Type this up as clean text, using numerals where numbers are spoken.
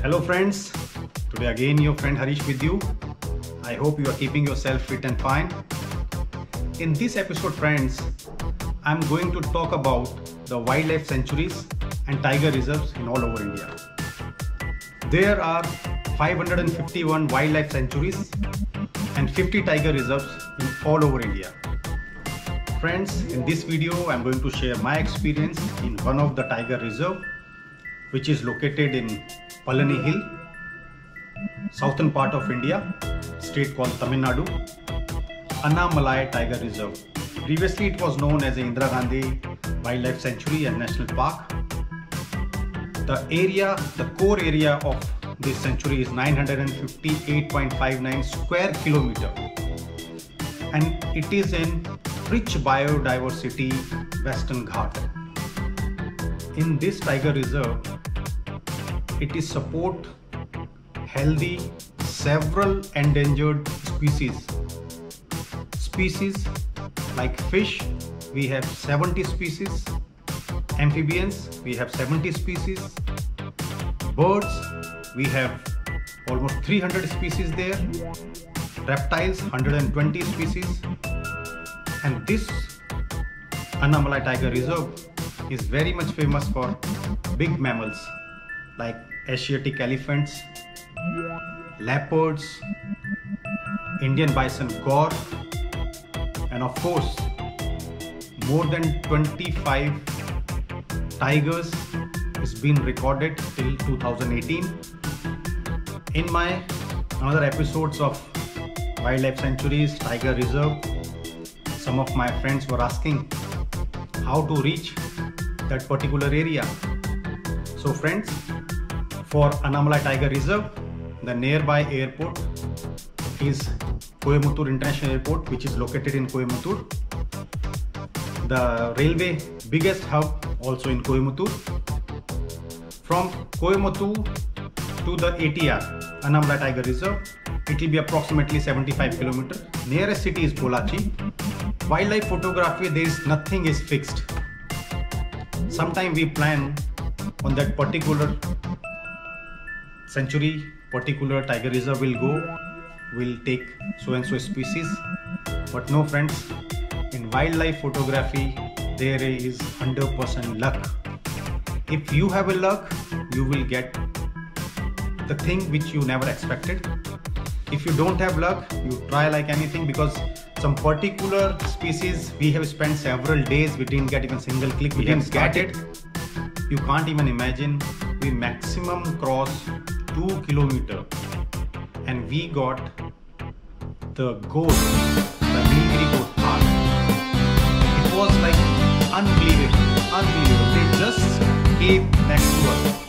Hello friends, today again your friend Harish with you. I hope you are keeping yourself fit and fine. In this episode friends, I am going to talk about the wildlife sanctuaries and tiger reserves in all over India. There are 551 wildlife sanctuaries and 50 tiger reserves in all over India. Friends, in this video I am going to share my experience in one of the tiger reserve, which is located in Palani Hill, southern part of India, state called Tamil Nadu, Anamalai Tiger Reserve. Previously it was known as the Indira Gandhi Wildlife Sanctuary and National Park. The core area of this sanctuary is 958.59 square kilometer, and it is in rich biodiversity Western Ghat. In this tiger reserve, it is support healthy several endangered species like fish. We have 70 species, amphibians we have 70 species, birds we have almost 300 species there, reptiles 120 species. And this Anamalai Tiger Reserve is very much famous for big mammals like Asiatic elephants, leopards, Indian bison gaur, and of course more than 25 tigers has been recorded till 2018. In my another episodes of wildlife sanctuaries, tiger reserve, some of my friends were asking how to reach that particular area. So friends, for Anamalai Tiger Reserve, the nearby airport is Coimbatore International Airport, which is located in Coimbatore. The railway biggest hub also in Coimbatore. From Coimbatore to the ATR, Anamalai Tiger Reserve, it will be approximately 75 kilometers. Nearest city is Polachi. Wildlife photography, there is nothing is fixed. Sometimes we plan on that particular sanctuary, particular tiger reserve will go, will take so and so species. But no friends, in wildlife photography there is 100% luck. If you have a luck, you will get the thing which you never expected. If you don't have luck, you try like anything, because some particular species we have spent several days, we didn't get even single click, we didn't get it. You can't even imagine, we maximum cross 2 kilometers and we got the goat, the Nilgiri goat park. It was like unbelievable, they just came next to us.